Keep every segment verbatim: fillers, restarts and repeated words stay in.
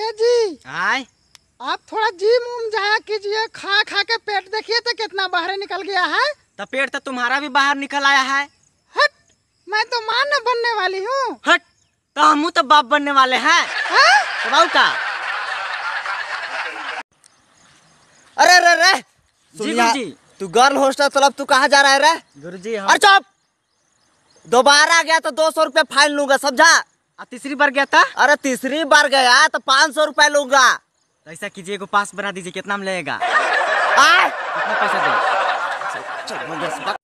ए जी आए आप थोड़ा जिम उम जाया कीजिए, खा खा के पेट देखिए तो कितना बाहर निकल गया है। तो पेट तो तुम्हारा भी बाहर निकल आया है। हट, मैं तो मां न बनने वाली हूँ। हट, तो हम तो बाप बनने वाले हैं। है? का अरे अरे अरे जी गुरुजी, तू गर्ल हॉस्टल चलब, तू कहाँ जा रहा है रे गुरुजी? हाँ। अरे चुप, दोबारा गया तो दो सौ रूपये फाइन लूंगा समझा। तीसरी बार गया था? अरे तीसरी बार गया तो पाँच सौ रूपये लूंगा। ऐसा कीजिए को पास बना दीजिए, कितना में लगेगा? आ? कितना पैसा दे?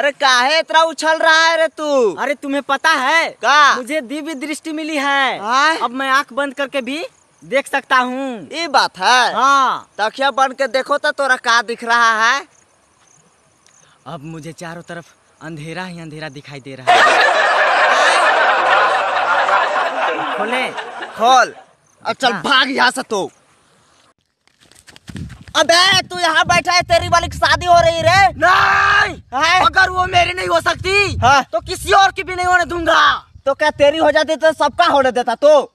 अरे काहे इतना उछल रहा है रे तू? अरे तुम्हें पता है का? मुझे दिव्य दृष्टि मिली है। आ? अब मैं आंख बंद करके भी देख सकता हूँ। ये बात है? हाँ। तकिया बंद के देखो तो तोरा का दिख रहा है? अब मुझे चारों तरफ अंधेरा ही अंधेरा दिखाई दे रहा है। खोले खोल। चल भाग यहाँ से। तो अबे तू यहाँ बैठा है, तेरी वाली की शादी हो रही रे। नहीं है? अगर वो मेरी नहीं हो सकती है? तो किसी और की भी नहीं होने दूंगा। तो क्या तेरी हो जाती तो सबका होने देता? तो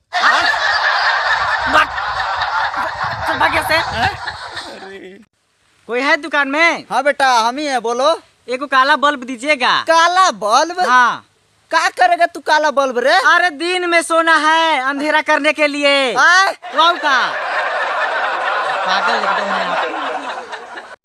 कोई है दुकान में? हाँ बेटा हम ही है, बोलो। एक काला बल्ब दीजिएगा। काला बल्ब? हाँ। क्या करेगा तू काला बल्ब रे? अरे दिन में सोना है अंधेरा करने के लिए। वाव का पागल एकदम है आप।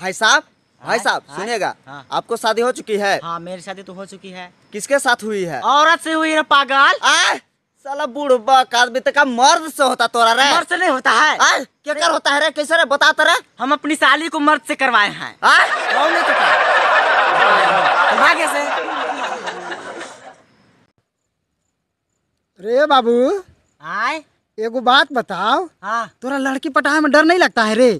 भाई साहब, भाई साहब सुनिएगा। हाँ। आपको शादी हो चुकी है? हाँ मेरी शादी तो हो चुकी है। किसके साथ हुई है? औरत से हुई है पागल। आए साला बुढ़बा का आदमी का मर्द से होता तोरा रे। मर्द से नहीं होता है। आए क्या कर होता है रे? कैसे रे बता तो रे। हम अपनी साली को मर्द से करवाए हैं। रे बाबू आए एगो बात बताओ। हाँ। तोरा लड़की पटाने में डर नहीं लगता है रे?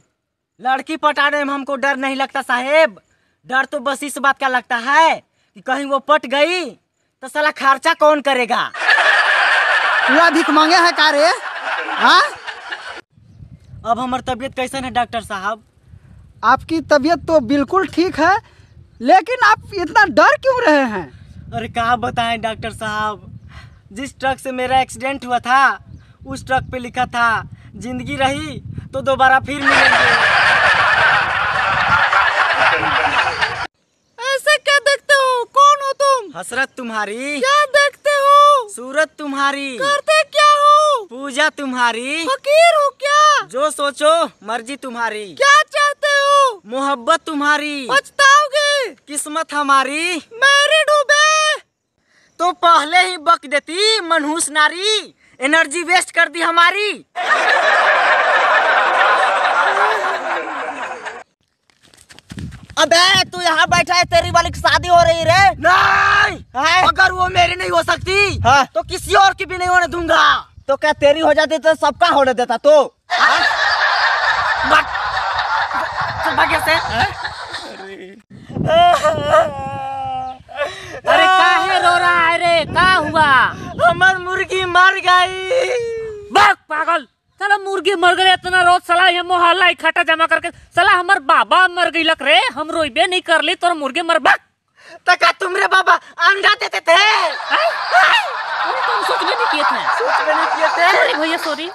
लड़की पटाने में हमको डर नहीं लगता साहेब, डर तो बस इस बात का लगता है कि कहीं वो पट गई तो साला खर्चा कौन करेगा। तू अधिक मांगे है का रे? हाँ? अब हमारी तबीयत कैसन है डॉक्टर साहब? आपकी तबीयत तो बिल्कुल ठीक है, लेकिन आप इतना डर क्यों रहे हैं? अरे कहाँ बताएं डॉक्टर साहब, जिस ट्रक से मेरा एक्सीडेंट हुआ था उस ट्रक पे लिखा था जिंदगी रही तो दोबारा फिर मिलेंगे। ऐसे क्या देखते हो? कौन हो तुम? हसरत तुम्हारी। क्या देखते हो? सूरत तुम्हारी। करते क्या हो? पूजा तुम्हारी। फकीर हो क्या? जो सोचो मर्जी तुम्हारी। क्या चाहते हो? मोहब्बत तुम्हारी। पछताओगे। किस्मत हमारी। मैरिड हो तो पहले ही बक देती मनहूस नारी, एनर्जी वेस्ट कर दी हमारी। अबे तू यहाँ बैठा है, तेरी वाली की शादी हो रही रे। नहीं है? अगर वो मेरी नहीं हो सकती है? तो किसी और की भी नहीं होने दूंगा। तो क्या तेरी हो जाती तो सबका होने देता? तो अरे काहे रो रहा है रे? का हुआ? हमार मुर्गी मर गई। बक पागल, साला मुर्गी मर गई इतना रोज, साला ये मोहल्ला इकट्ठा जमा करके साला हमार बाबा मर गई लग रे। हम रोइबे नहीं कर ली तोर मुर्गी मर। बक तका तुमरे बाबा अंडा देते थे? अरे तुम सोच भी नहीं किए थे। सोच भी नहीं किए थे। सॉरी भैया सॉरी।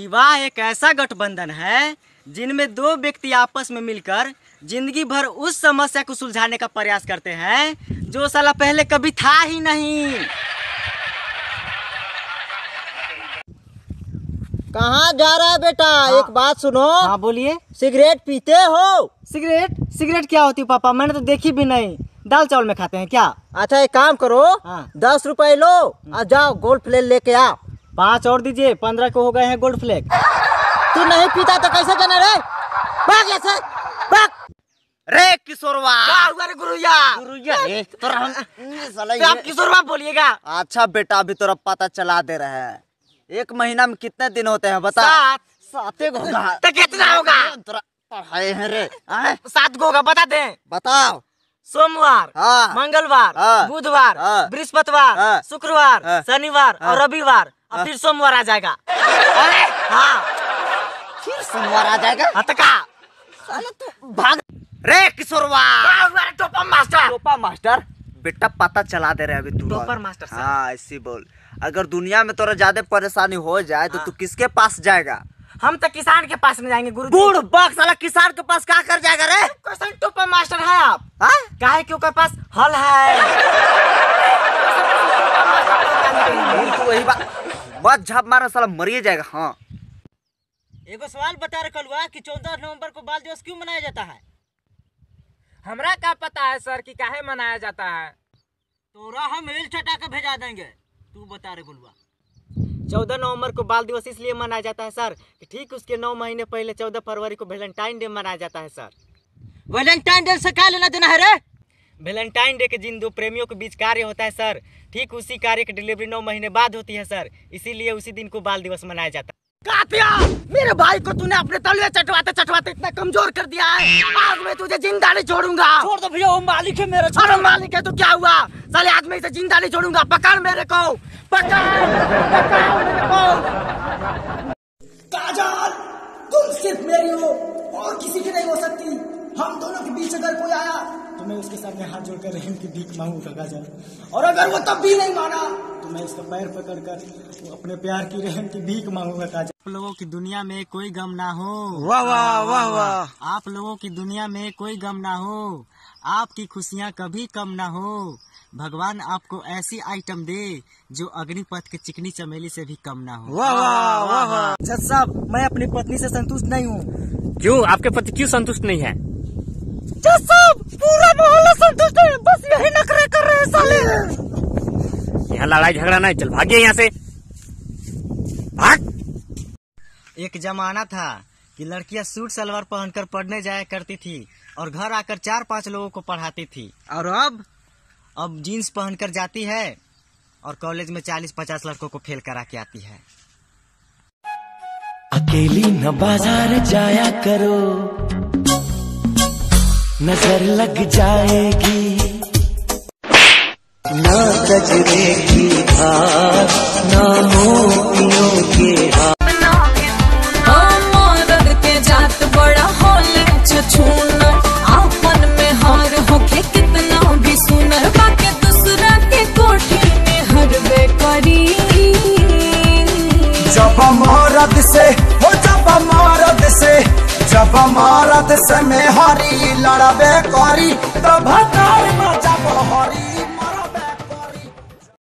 विवाह एक ऐसा गठबंधन है जिनमें दो व्यक्ति आपस में मिलकर जिंदगी भर उस समस्या को सुलझाने का प्रयास करते हैं जो साला पहले कभी था ही नहीं। कहाँ जा रहा है बेटा? हाँ। एक बात सुनो। हाँ बोलिए। सिगरेट पीते हो? सिगरेट? सिगरेट क्या होती है पापा, मैंने तो देखी भी नहीं। दाल चावल में खाते हैं क्या? अच्छा एक काम करो। हाँ। दस रुपए लो और जाओ गोल्ड फ्लेक लेके आओ। पाँच और दीजिए, पंद्रह को हो गए हैं गोल्ड फ्लेक। तू नहीं पीता तो कैसे जाना रे? रे किशोरवा। गुरुया गुरुया रे तो आप किशोरवा बोलिएगा। अच्छा बेटा अभी तोरा पता चला दे रहा है। एक महीना में कितने दिन होते हैं बता? सात। सात होगा तो कितना होगा? तोरा पढ़ाए हैं रे। सात को होगा बता दे। बताओ। सोमवार, मंगलवार, बुधवार, बृहस्पतिवार, शुक्रवार, शनिवार और रविवार, और फिर सोमवार आ जाएगा। अरे हाँ फिर सोमवार आ जाएगा। भाग रे किशोरवा। टोपा मास्टर। टोपा मास्टर बेटा पता चला दे रहे अभी तू ऊपर मास्टर साहब। हाँ ऐसी बोल, अगर दुनिया में तोरा ज्यादा परेशानी हो जाए तो तू किसके पास जाएगा? हम तो किसान के पास में जाएंगे गुरु। गुड़ बक साला किसान के पास क्या कर जाएगा रे? क्वेश्चन टू पर मास्टर है आप। हाँ काहे कि उसके पास हल है। तो वही बात, मत झाप मारा साला मरिए जाएगा। हाँ एगो सवाल बता रहे कलुआ कि चौदह नवंबर को बाल दिवस क्यों मनाया जाता है? हमरा क्या पता है सर कि काहे मनाया जाता है, तोरा हम रेल चटा के भेजा देंगे। तू बता रे गुलवा। चौदह नवंबर को बाल दिवस इसलिए मनाया जाता है सर कि ठीक उसके नौ महीने पहले चौदह फरवरी को वैलेंटाइन डे मनाया जाता है सर। वैलेंटाइन डे से क्या लेना देना है रे? वैलेंटाइन डे के जिन दो प्रेमियों के बीच कार्य होता है सर, ठीक उसी कार्य की डिलीवरी नौ महीने बाद होती है सर, इसीलिए उसी दिन को बाल दिवस मनाया जाता है। कातिया मेरे भाई को तूने अपने तलवे चटवाते चटवाते इतना कमजोर कर दिया है, आज मैं तुझे जिंदा नहीं छोड़ूंगा। छोड़ दो भैया, वो मालिक है मेरा। छोड़ो मालिक है तो क्या हुआ साले, आज मैं इसे जिंदा नहीं छोड़ूंगा। पकड़ मेरे को, पकड़ पकड़ मेरे को। काजल तुम सिर्फ मेरी हो और किसी की नहीं हो सकती। हम दोनों के बीच अगर कोई आया तो मैं उसके सामने हाथ जोड़कर रहम की भीख मांगूंगा काजल, और अगर वो तब भी नहीं माना तो मैं उसका पैर पकड़ कर तो अपने प्यार की रहम की भीख मांगूंगा काजल। आप लोगों की दुनिया में कोई गम ना हो, वाह वाह वाह वाह। आप लोगों की दुनिया में कोई गम ना हो, आपकी खुशियाँ कभी कम ना हो। भगवान आपको ऐसी आइटम दे जो अग्निपथ के चिकनी चमेली से भी कम ना हो, वाह वाह वाह वाह। जज साहब मैं अपनी पत्नी से संतुष्ट नहीं हूँ। क्यों आपके पति क्यों संतुष्ट नहीं है? जज साहब पूरा मोहल्ला संतुष्ट है, बस यही नखरे कर रहे हैं साले। यहाँ लड़ाई झगड़ा नहीं, चल भागिए यहाँ से, भाग। एक जमाना था कि लड़कियाँ सूट सलवार पहनकर पढ़ने जाया करती थी और घर आकर चार पांच लोगों को पढ़ाती थी, और अब अब जीन्स पहनकर जाती है और कॉलेज में चालीस पचास लड़कों को फेल करा के आती है। अकेली न बाजार जाया करो, नजर लग जाएगी। ना गजरे की हार, ना मोतियों के हार। मरद के जात बड़ा होले छछूना, आपन में हार होके कितना भी सुनर, बाकी दूसरा के कोठी में हरवे करी। जब मरद से हो जब मरद से, जब मरद से में हारी लड़बे करी, तब हतार में जब हारी।